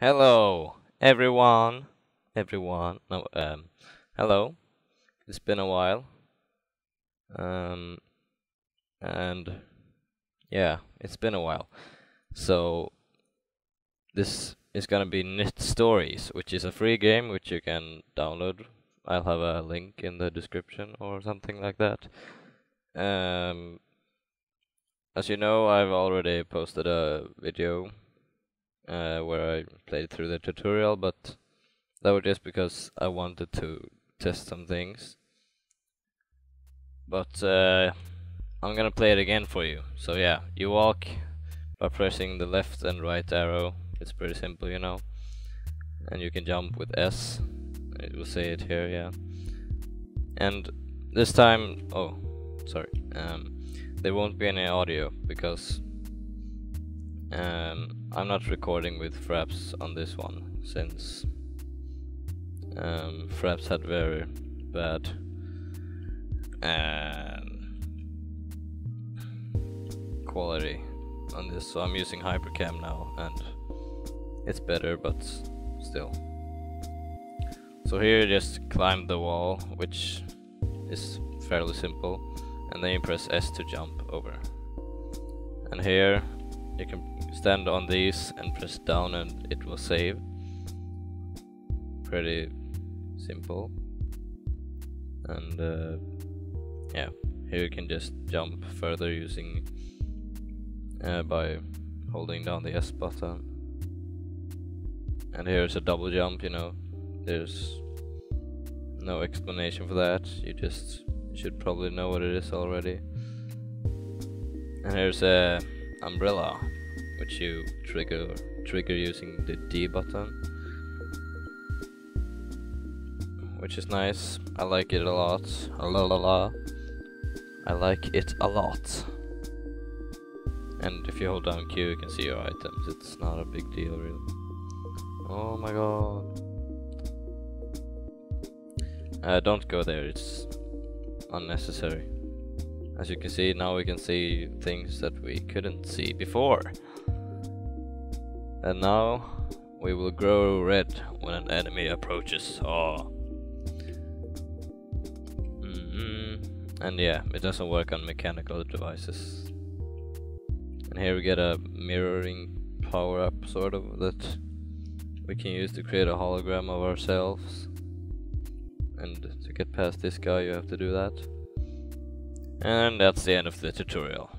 Hello, everyone. No, hello. It's been a while. And yeah, it's been a while. So this is gonna be Knytt Stories, which is a free game which you can download. I'll have a link in the description or something like that. As you know, I've already posted a video where I played through the tutorial, but that was just because I wanted to test some things. But I'm gonna play it again for you. So yeah, you walk by pressing the left and right arrow. It's pretty simple, you know. And you can jump with S. It will say it here, yeah. And this time, oh, sorry. There won't be any audio because I'm not recording with Fraps on this one, since Fraps had very bad quality on this, so I'm using hypercam now, and it's better, but still. So here you just climb the wall, which is fairly simple, and then you press S to jump over. And here you can stand on these and press down and it will save. Pretty simple. And yeah, here you can just jump further using by holding down the S button. And here's a double jump, you know. There's no explanation for that. You just should probably know what it is already. And here's a umbrella, which you trigger using the D button, which is nice. I like it a lot. I like it a lot. And if you hold down Q, you can see your items. It's not a big deal, really. Oh my god. Don't go there, it's unnecessary. As you can see, now we can see things that we couldn't see before. And now we will grow red when an enemy approaches. Oh. And yeah, it doesn't work on mechanical devices. And here we get a mirroring power-up, sort of, that we can use to create a hologram of ourselves. And to get past this guy, you have to do that. And that's the end of the tutorial.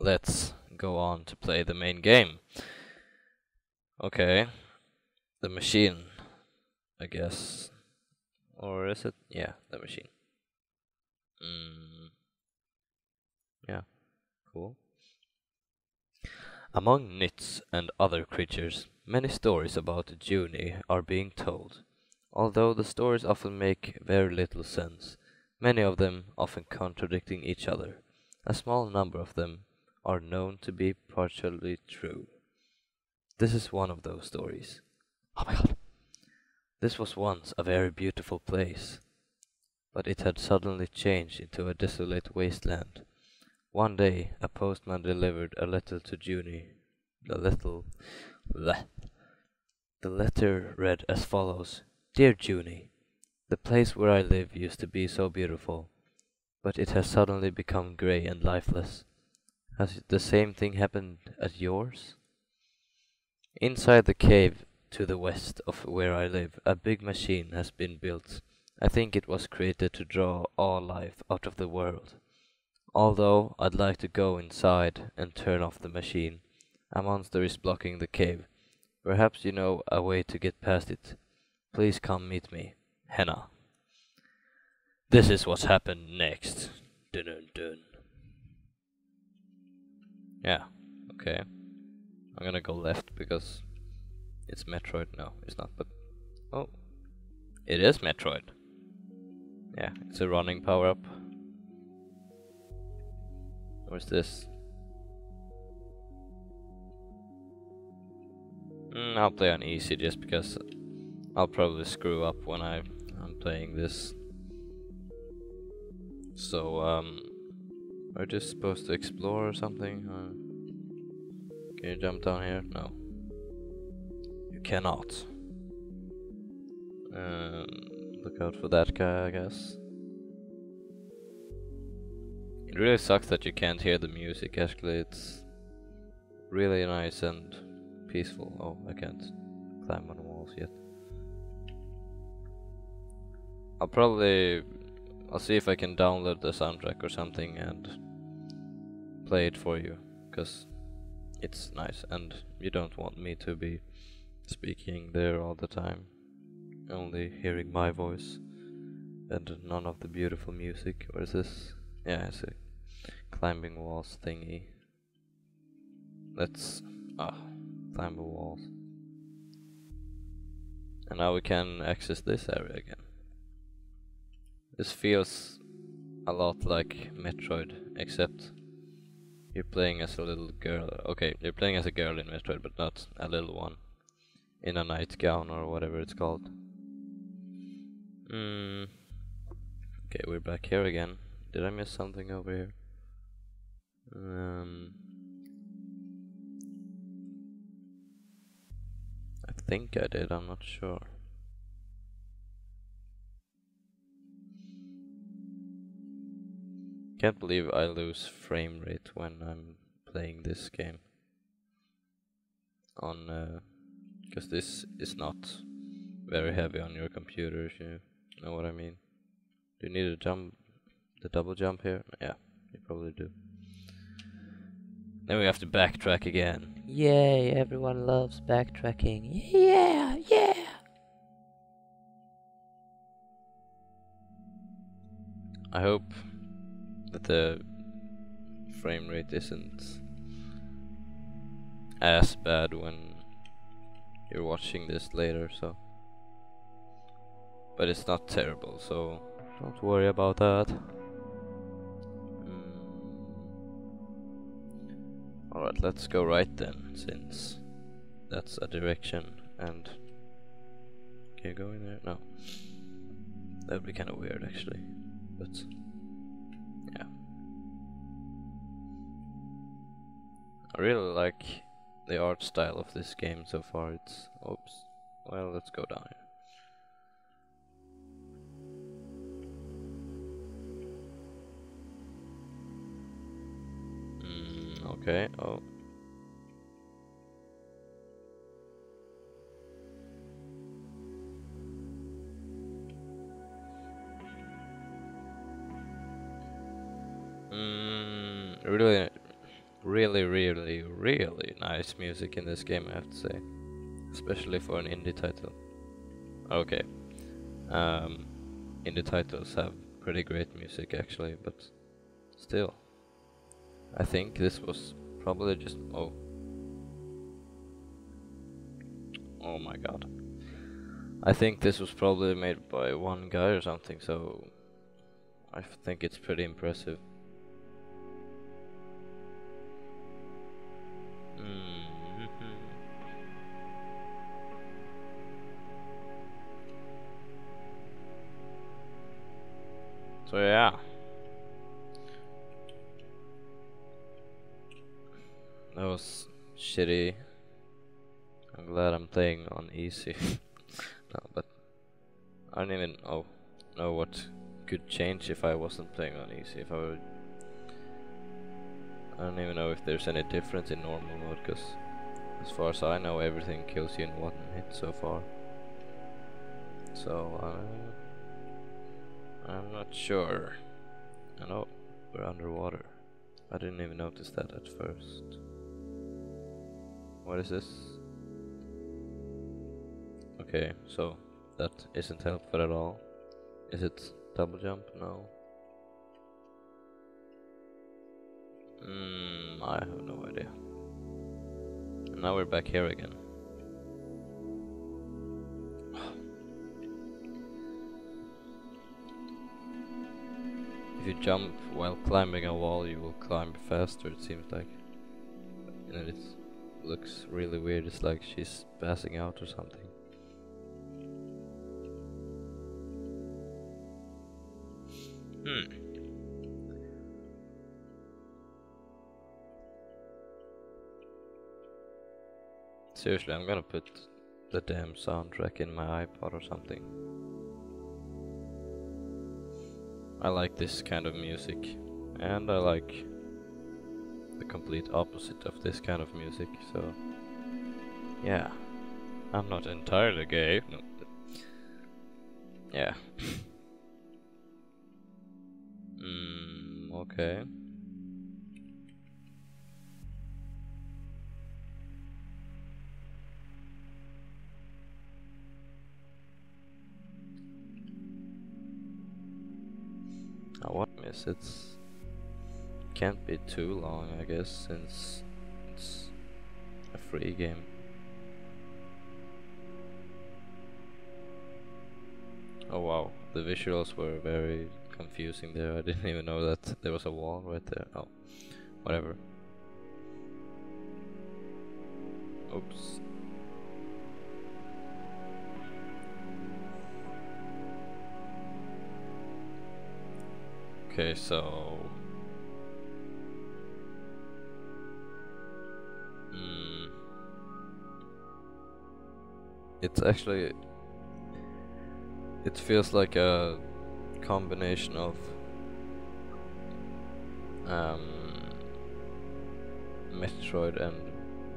Let's go on to play the main game. Okay. The machine, I guess. Or is it? Yeah, the machine. Yeah, cool. Among Knytts and other creatures, many stories about Junie are being told. Although the stories often make very little sense, many of them often contradicting each other, a small number of them are known to be partially true. This is one of those stories. Oh my god! This was once a very beautiful place, but it had suddenly changed into a desolate wasteland. One day, a postman delivered a letter to Junie. The letter read as follows. Dear Junie, the place where I live used to be so beautiful, but it has suddenly become grey and lifeless. Has the same thing happened at yours? Inside the cave to the west of where I live, a big machine has been built. I think it was created to draw all life out of the world. Although I'd like to go inside and turn off the machine, a monster is blocking the cave. Perhaps you know a way to get past it. Please come meet me. Henna. This is what's happened next. Dun dun dun. Yeah, okay. I'm gonna go left because it's Metroid. No, it's not, but... oh. It is Metroid. Yeah, it's a running power-up. What's this? I'll play on easy just because I'll probably screw up when I'm playing this. So, are we just supposed to explore or something? Can you jump down here? No. You cannot. Look out for that guy, I guess. It really sucks that you can't hear the music, actually. It's really nice and peaceful. Oh, I can't climb on walls yet. I'll see if I can download the soundtrack or something and play it for you, because it's nice and you don't want me to be speaking there all the time, only hearing my voice and none of the beautiful music. What is this? Yeah, it's a climbing walls thingy. Let's climb the walls. And now we can access this area again. This feels a lot like Metroid, except you're playing as a little girl. Okay, you're playing as a girl in Metroid, but not a little one. In a nightgown or whatever it's called. Okay, we're back here again. Did I miss something over here? I think I did, I'm not sure. Can't believe I lose frame rate when I'm playing this game. Because this is not very heavy on your computer, if you know what I mean. Do you need a jump? The double jump here? Yeah, you probably do. Then we have to backtrack again. Yay, everyone loves backtracking. Yeah, yeah! I hope that the frame rate isn't as bad when you're watching this later, so. But it's not terrible, so don't worry about that. Alright, let's go right then, since that's a direction and... Can you go in there? No. That would be kind of weird, actually. But... yeah. I really like the art style of this game so far. It's... oops. Well, let's go down here. Okay, oh. Really nice music in this game, I have to say. Especially for an indie title. Okay. Indie titles have pretty great music, actually, but still. I think this was probably just... oh. Oh my god. I think this was probably made by one guy or something, so... I think it's pretty impressive. So yeah. That was shitty. I'm glad I'm playing on easy. No, but I don't even know what could change if I wasn't playing on easy. I don't even know if there's any difference in normal mode, because as far as I know, everything kills you in one hit so far. So I'm not sure. I know we're underwater. I didn't even notice that at first. What is this? Okay, so that isn't helpful at all. Is it double jump? No. I have no idea. And now we're back here again. If you jump while climbing a wall, you will climb faster, it seems like. And it looks really weird, it's like she's passing out or something. Seriously, I'm gonna put the damn soundtrack in my iPod or something. I like this kind of music, and I like the complete opposite of this kind of music, so yeah, I'm not entirely gay. No. Yeah. Okay. I want to miss. It's can't be too long, I guess, since it's a free game. Oh wow, the visuals were very confusing there. I didn't even know that there was a wall right there. Oh, whatever. Oops. Okay, so it's actually, it feels like a combination of Metroid and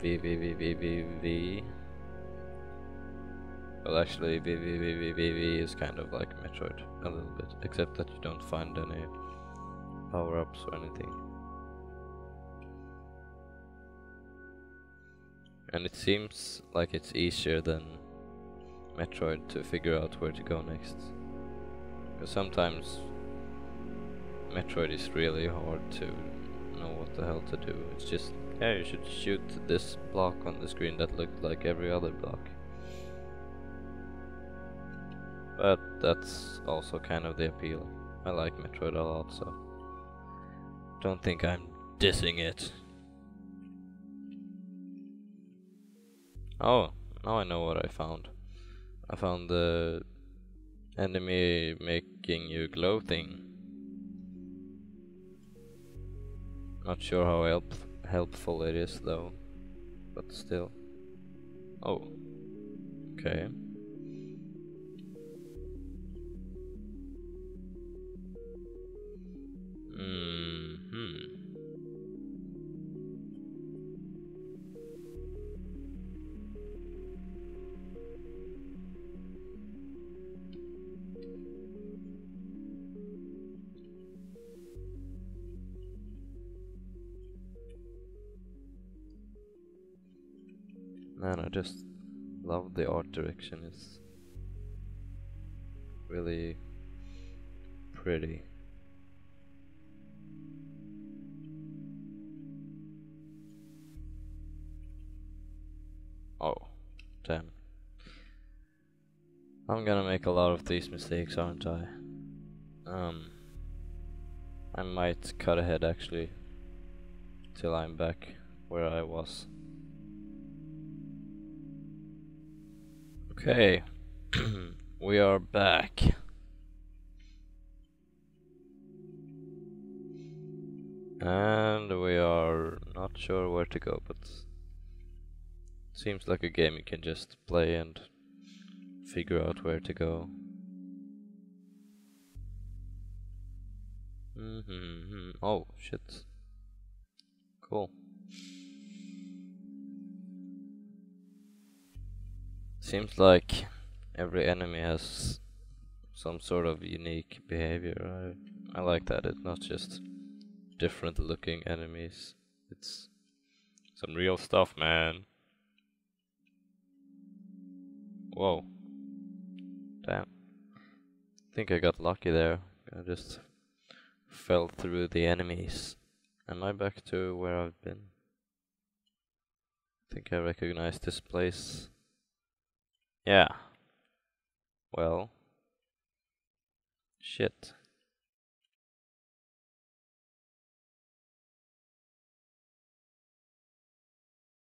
V V V V V V. Well, actually, V V V V V V is kind of like Metroid a little bit, except that you don't find any power-ups or anything. And it seems like it's easier than Metroid to figure out where to go next, because sometimes Metroid is really hard to know what the hell to do. It's just, yeah, you should shoot this block on the screen that looked like every other block. But that's also kind of the appeal. I like Metroid a lot, so don't think I'm dissing it. Oh, now I know what I found. I found the enemy making you glow thing. Not sure how helpful it is though, but still. Oh, okay. Man, I just love the art direction. It's really pretty. Oh, damn. I'm gonna make a lot of these mistakes, aren't I? I might cut ahead actually till I'm back where I was. Okay, we are back. And we are not sure where to go, but seems like a game you can just play and figure out where to go. Oh, shit. Cool. Seems like every enemy has some sort of unique behavior. I like that. It's not just different looking enemies. It's some real stuff, man. Whoa. Damn. I think I got lucky there. I just fell through the enemies. Am I back to where I've been? I think I recognize this place. Yeah. Well. Shit.